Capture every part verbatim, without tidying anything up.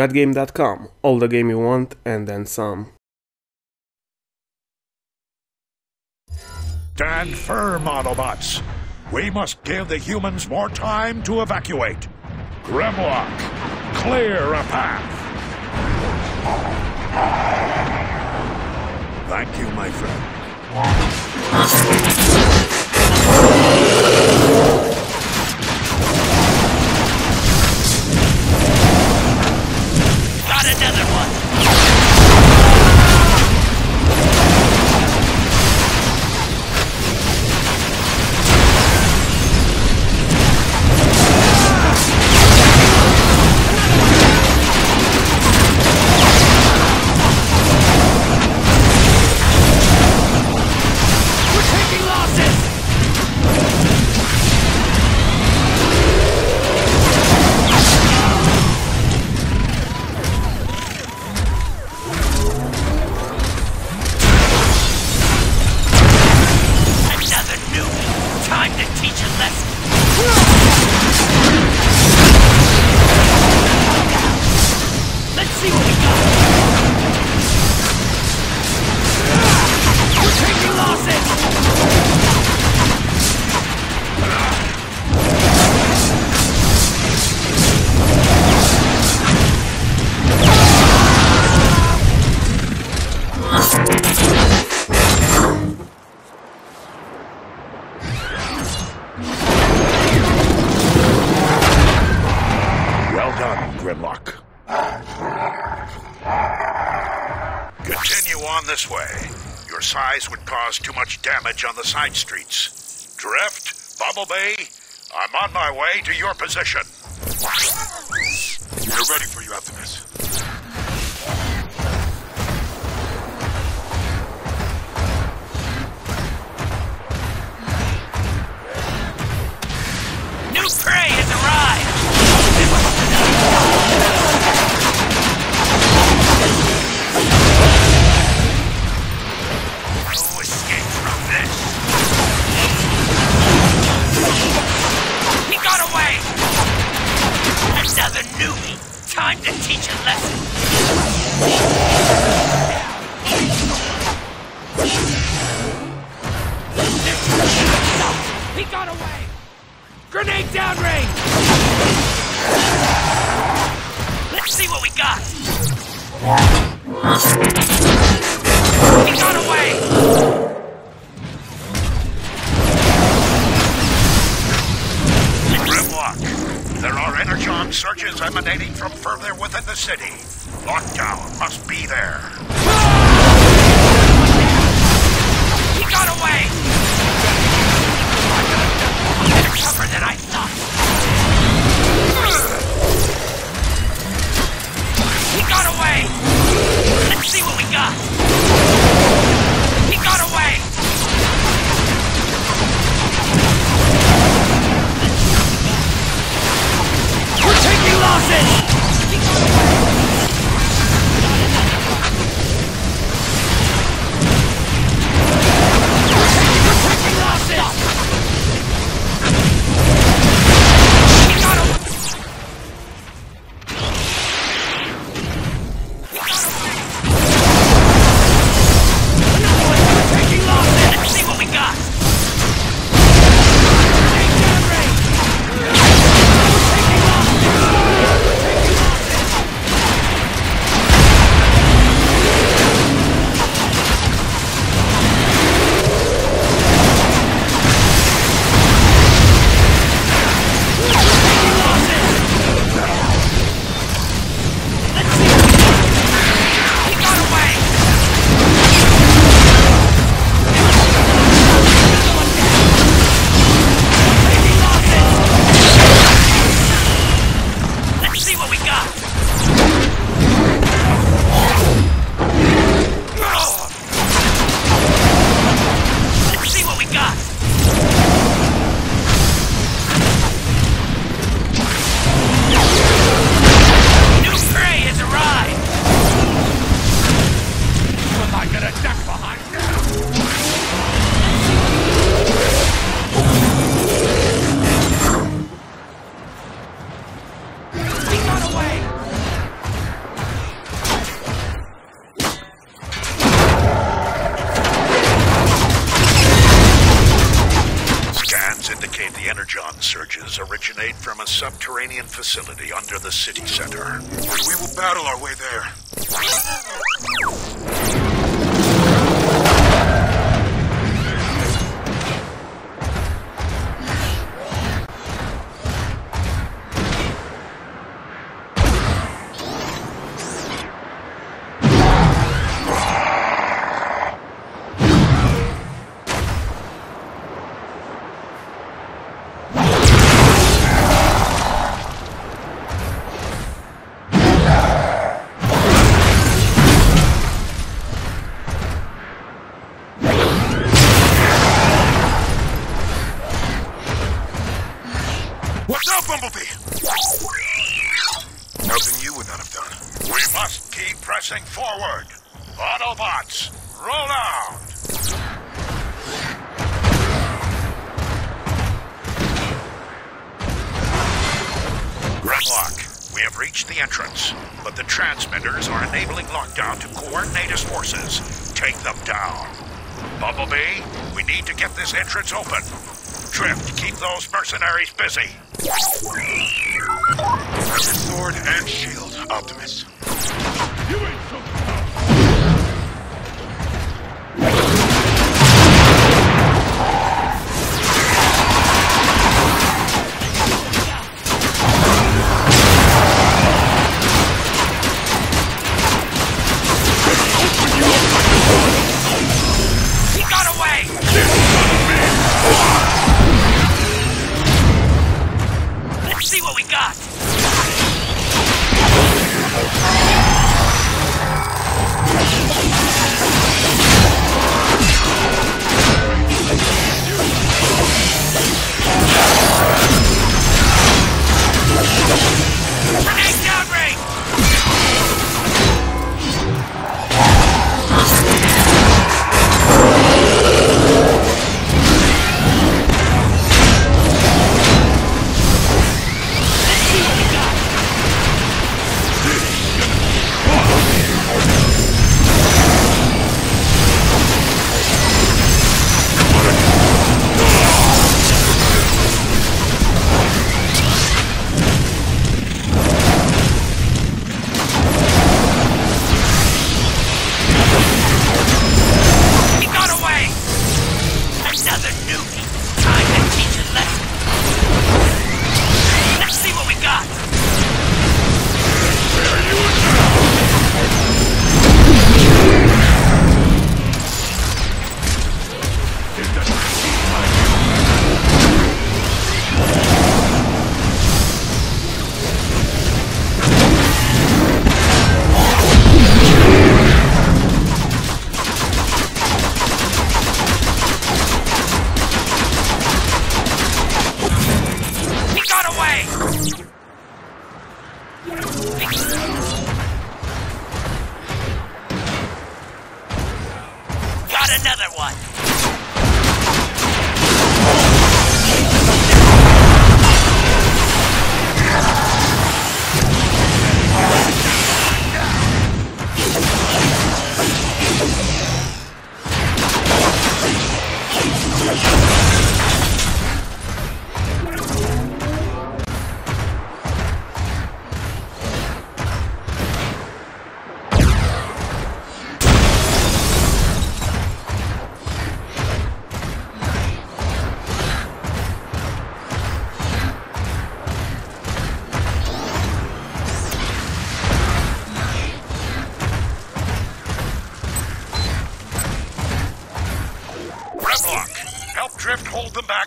Godgame dot com, all the game you want and then some. Stand firm, Autobots. We must give the humans more time to evacuate. Grimlock, clear a path. Thank you, my friend. Grimlock. Continue on this way. Your size would cause too much damage on the side streets. Drift, Bumblebee, I'm on my way to your position. We're ready for you, Optimus. New prey has arrived! Time to teach a lesson. He got away. Grenade downrange. Let's see what we got. He got away. Grimlock. There are energon surges emanating from further within the city. Lockdown must be there. He got away! Tougher than I thought. He got away! Let's see what we got. He got away! We're taking losses! emanate from a subterranean facility under the city center. We will battle our way there. Forward! Autobots, roll out! Grimlock, we have reached the entrance, but the transmitters are enabling Lockdown to coordinate his forces. Take them down. Bumblebee, we need to get this entrance open. Drift, keep those mercenaries busy. Sword and shield, Optimus. You ain't so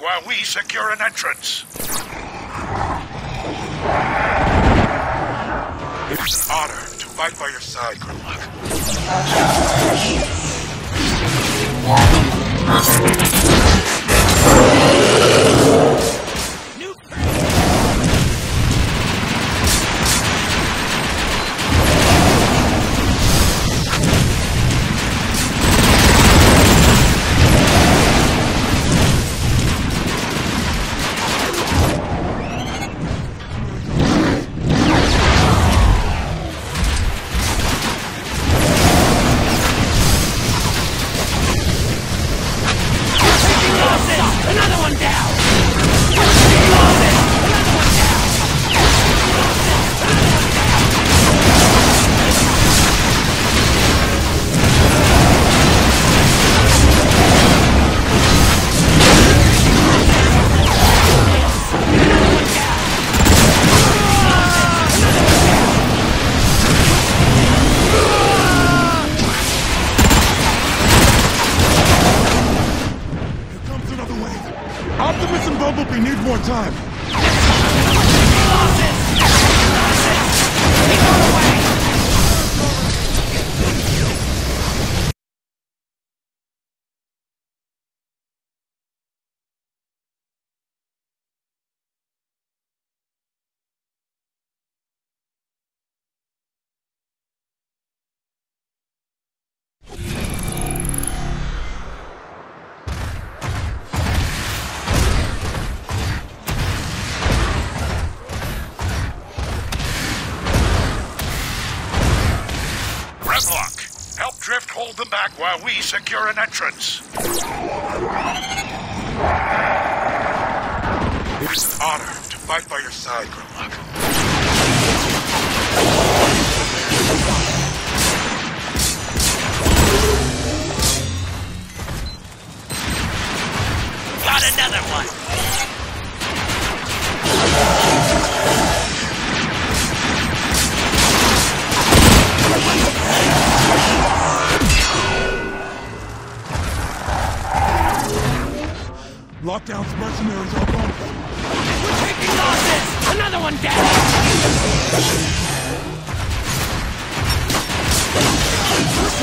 while we secure an entrance. It is an honor to fight by your side, Grimlock. time. Grimlock, help Drift hold them back while we secure an entrance. It is an honor to fight by your side, Grimlock. Got another one! Lockdown's mercenaries are gone. We're taking losses! Another one down!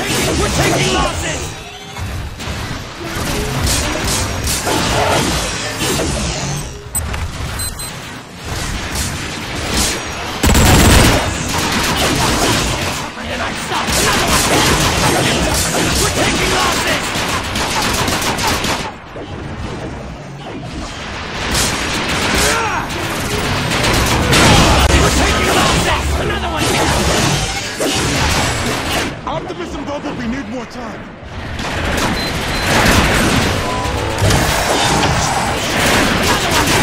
We're taking, we're taking losses! And I stopped! Another one down! We're taking losses! Another one down! Optimus and Bumblebee need more time. Another one down!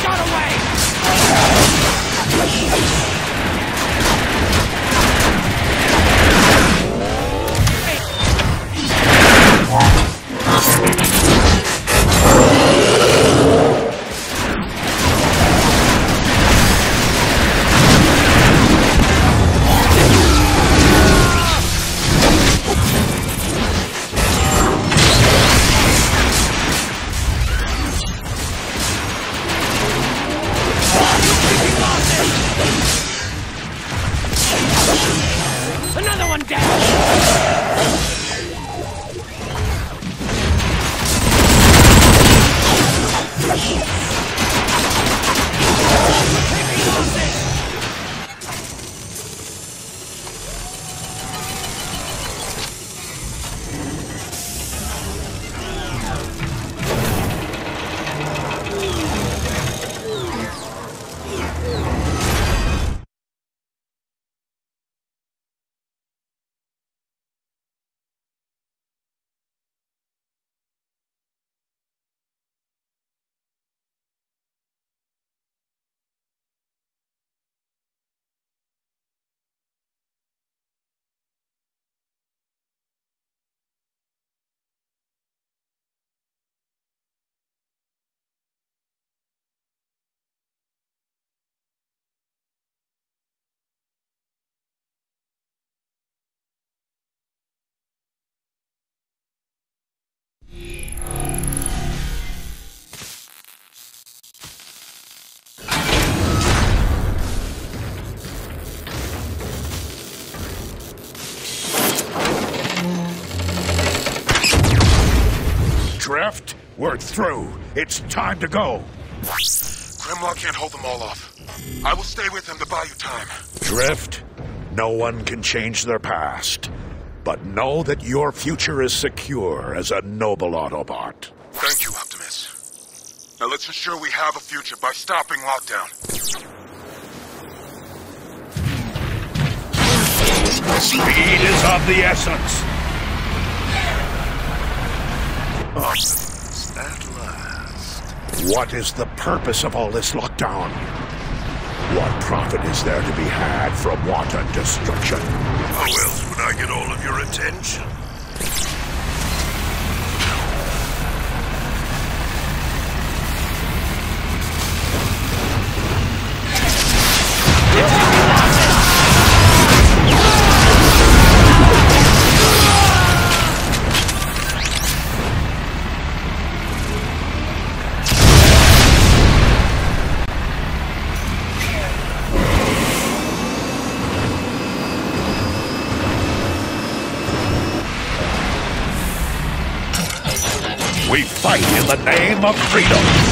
Got away! Drift, we're through. It's time to go. Grimlock can't hold them all off. I will stay with him to buy you time. Drift, no one can change their past. But know that your future is secure as a noble Autobot. Thank you, Optimus. Now let's ensure we have a future by stopping Lockdown. Speed is of the essence. Us at last. What is the purpose of all this lockdown? What profit is there to be had from water destruction? How else would I get all of your attention? We fight in the name of freedom.